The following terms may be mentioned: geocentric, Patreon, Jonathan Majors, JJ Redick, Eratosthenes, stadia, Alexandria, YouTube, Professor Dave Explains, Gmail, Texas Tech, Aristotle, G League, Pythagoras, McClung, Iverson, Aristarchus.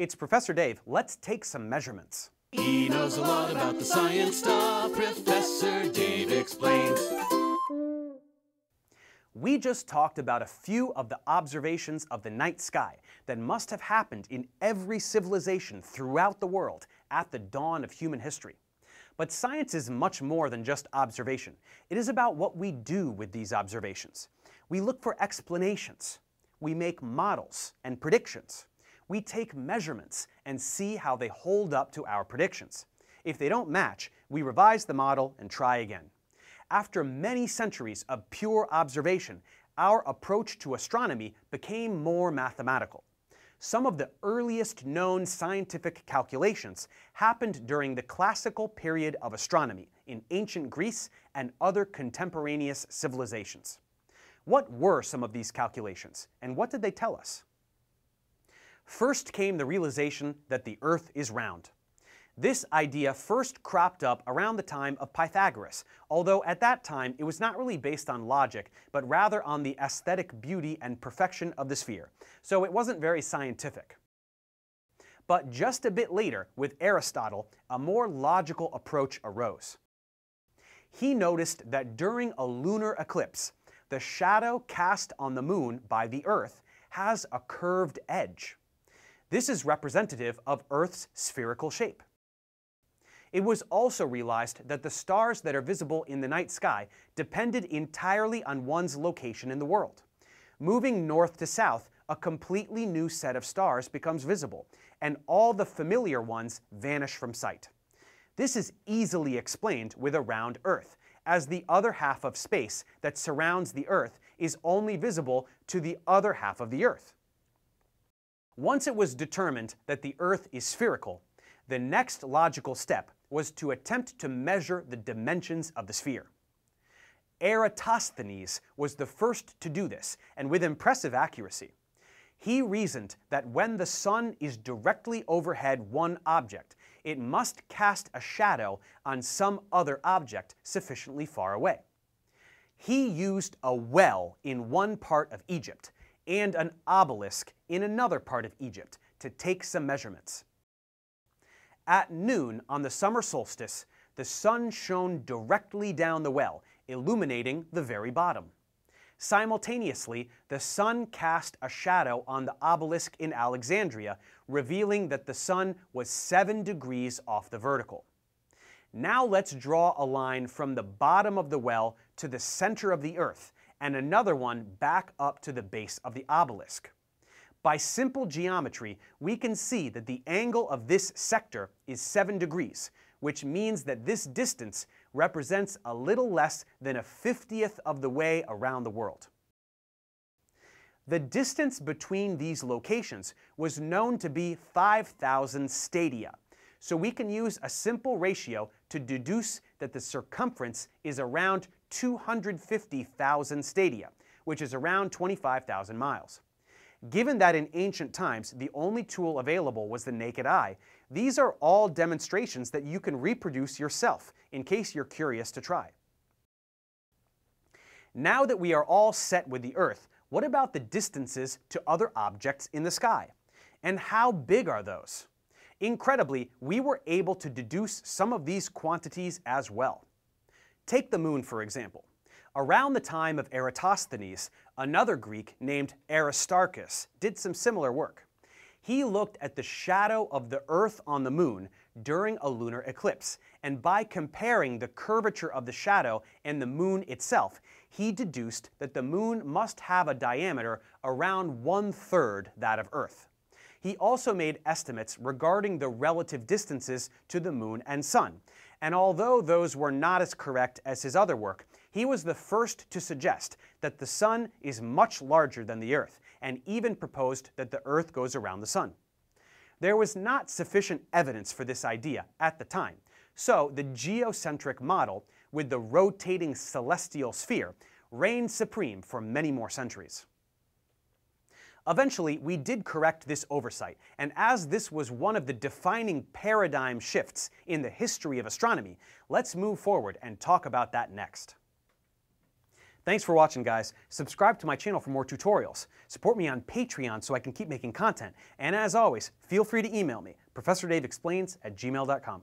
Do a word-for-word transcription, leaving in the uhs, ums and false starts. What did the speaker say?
It's Professor Dave. Let's take some measurements. He knows a lot about the science stuff. Professor Dave Explains. We just talked about a few of the observations of the night sky that must have happened in every civilization throughout the world at the dawn of human history. But science is much more than just observation. It is about what we do with these observations. We look for explanations. We make models and predictions. We take measurements and see how they hold up to our predictions. If they don't match, we revise the model and try again. After many centuries of pure observation, our approach to astronomy became more mathematical. Some of the earliest known scientific calculations happened during the classical period of astronomy in ancient Greece and other contemporaneous civilizations. What were some of these calculations, and what did they tell us? First came the realization that the Earth is round. This idea first cropped up around the time of Pythagoras, although at that time it was not really based on logic, but rather on the aesthetic beauty and perfection of the sphere, so it wasn't very scientific. But just a bit later, with Aristotle, a more logical approach arose. He noticed that during a lunar eclipse, the shadow cast on the moon by the Earth has a curved edge. This is representative of Earth's spherical shape. It was also realized that the stars that are visible in the night sky depended entirely on one's location in the world. Moving north to south, a completely new set of stars becomes visible, and all the familiar ones vanish from sight. This is easily explained with a round Earth, as the other half of space that surrounds the Earth is only visible to the other half of the Earth. Once it was determined that the Earth is spherical, the next logical step was to attempt to measure the dimensions of the sphere. Eratosthenes was the first to do this, and with impressive accuracy. He reasoned that when the sun is directly overhead one object, it must cast a shadow on some other object sufficiently far away. He used a well in one part of Egypt and an obelisk in another part of Egypt to take some measurements. At noon on the summer solstice, the sun shone directly down the well, illuminating the very bottom. Simultaneously, the sun cast a shadow on the obelisk in Alexandria, revealing that the sun was seven degrees off the vertical. Now let's draw a line from the bottom of the well to the center of the Earth, and another one back up to the base of the obelisk. By simple geometry, we can see that the angle of this sector is seven degrees, which means that this distance represents a little less than a fiftieth of the way around the world. The distance between these locations was known to be five thousand stadia, so we can use a simple ratio to deduce that the circumference is around two hundred fifty thousand stadia, which is around twenty-five thousand miles. Given that in ancient times the only tool available was the naked eye, these are all demonstrations that you can reproduce yourself in case you're curious to try. Now that we are all set with the Earth, what about the distances to other objects in the sky? And how big are those? Incredibly, we were able to deduce some of these quantities as well. Take the moon, for example. Around the time of Eratosthenes, another Greek named Aristarchus did some similar work. He looked at the shadow of the Earth on the moon during a lunar eclipse, and by comparing the curvature of the shadow and the moon itself, he deduced that the moon must have a diameter around one-third that of Earth. He also made estimates regarding the relative distances to the moon and sun, and although those were not as correct as his other work, he was the first to suggest that the sun is much larger than the Earth, and even proposed that the Earth goes around the sun. There was not sufficient evidence for this idea at the time, so the geocentric model, with the rotating celestial sphere, reigned supreme for many more centuries. Eventually, we did correct this oversight, and as this was one of the defining paradigm shifts in the history of astronomy, let's move forward and talk about that next. Thanks for watching, guys. Subscribe to my channel for more tutorials. Support me on Patreon so I can keep making content. And as always, feel free to email me, Professor Dave Explains at gmail dot com.